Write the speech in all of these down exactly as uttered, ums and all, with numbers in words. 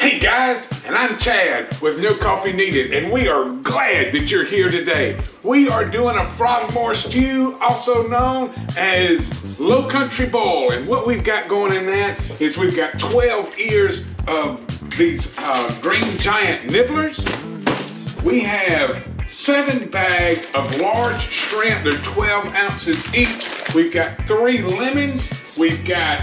Hey guys, and I'm Chad with No Coffee Needed, and we are glad that you're here today. We are doing a Frogmore Stew, also known as Low Country Boil, and what we've got going in that is we've got twelve ears of these uh, Green Giant Nibblers. We have seven bags of large shrimp, they're twelve ounces each. We've got three lemons, we've got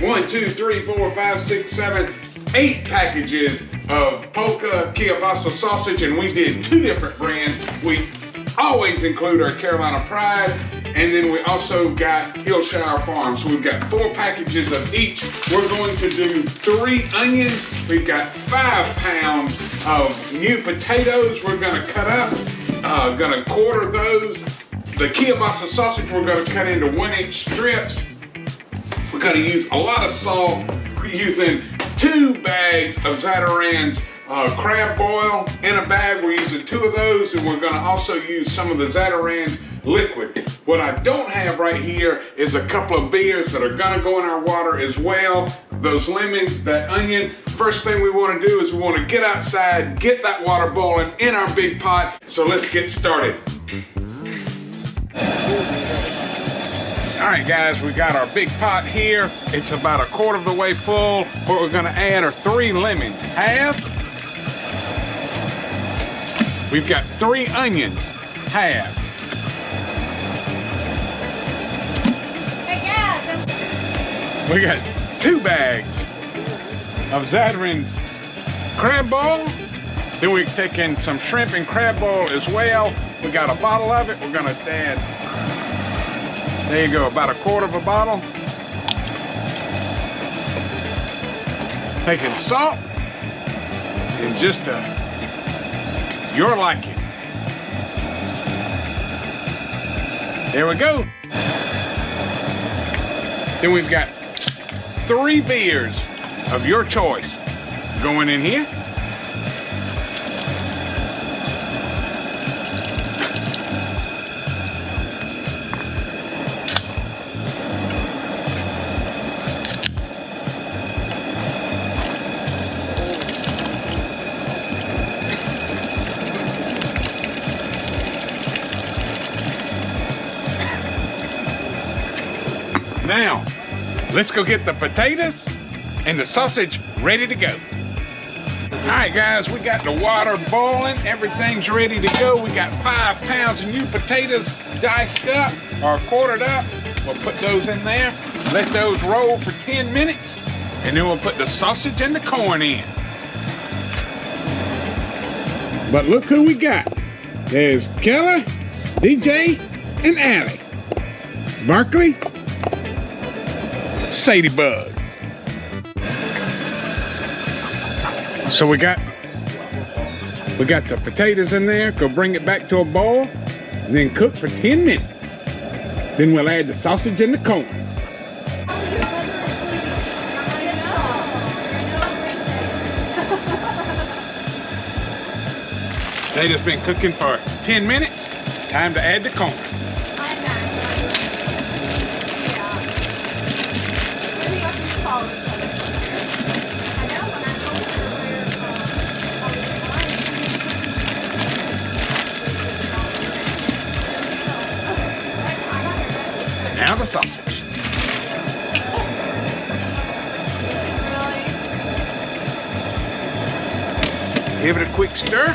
one, two, three, four, five, six, seven, eight packages of Polska kielbasa sausage, and we did two different brands. We always include our Carolina Pride, and then we also got Hillshire Farms. So we've got four packages of each. We're going to do three onions. We've got five pounds of new potatoes we're gonna cut up, uh, gonna quarter those. The kielbasa sausage we're gonna cut into one inch strips. We're gonna use a lot of salt. We're using two bags of Zatarain's uh, crab boil in a bag. We're using two of those, and we're gonna also use some of the Zatarain's liquid. What I don't have right here is a couple of beers that are gonna go in our water as well. Those lemons, that onion. First thing we wanna do is we wanna get outside, get that water boiling in our big pot. So let's get started. All right guys, we got our big pot here. It's about a quarter of the way full. What we're gonna add are three lemons, halved. We've got three onions, halved. We got two bags of Zatarain's crab boil. Then we're taking some shrimp and crab boil as well. We got a bottle of it. We're gonna add, there you go, about a quarter of a bottle. Taking salt and just a, your liking. There we go. Then we've got three beers of your choice going in here. Now, let's go get the potatoes and the sausage ready to go. All right guys, we got the water boiling. Everything's ready to go. We got five pounds of new potatoes diced up or quartered up. We'll put those in there. Let those roll for ten minutes. And then we'll put the sausage and the corn in. But look who we got. There's Keller, D J, and Allie. Barkley, Sadie Bug. So we got we got the potatoes in there. Go bring it back to a boil and then cook for ten minutes. Then we'll add the sausage and the corn. Potatoes been cooking for ten minutes. Time to add the corn. Now the sausage. Give it a quick stir.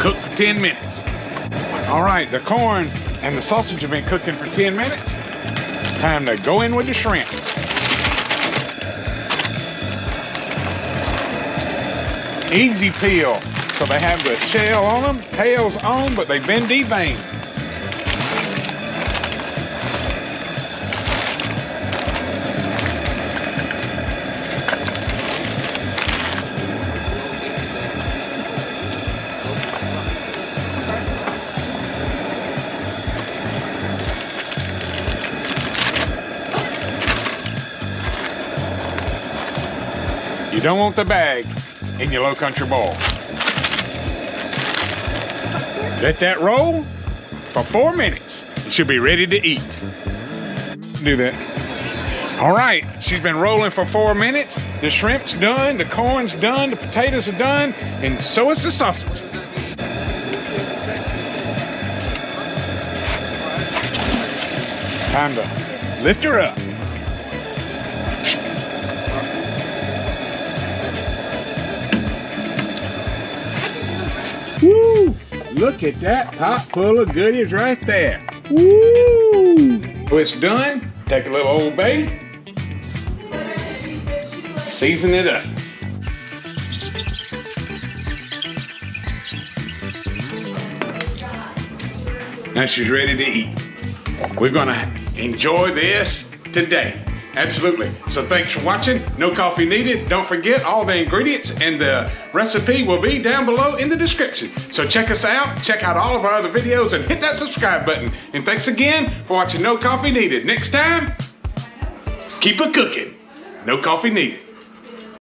Cook for ten minutes. All right, the corn and the sausage have been cooking for ten minutes. Time to go in with the shrimp. Easy peel. So they have the shell on them, tails on, but they've been deveined. You don't want the bag in your Low Country Boil. Let that roll for four minutes. It should be ready to eat. Do that. All right, she's been rolling for four minutes. The shrimp's done, the corn's done, the potatoes are done, and so is the sausage. Time to lift her up. Woo! Look at that pot full of goodies right there. Woo! So it's done. Take a little Old Bay. Season it up. Now she's ready to eat. We're gonna enjoy this today. Absolutely. So thanks for watching. No coffee needed. Don't forget, all the ingredients and the recipe will be down below in the description. So check us out, check out all of our other videos, and hit that subscribe button. And thanks again for watching No Coffee Needed. Next time, keep a cooking. No coffee needed.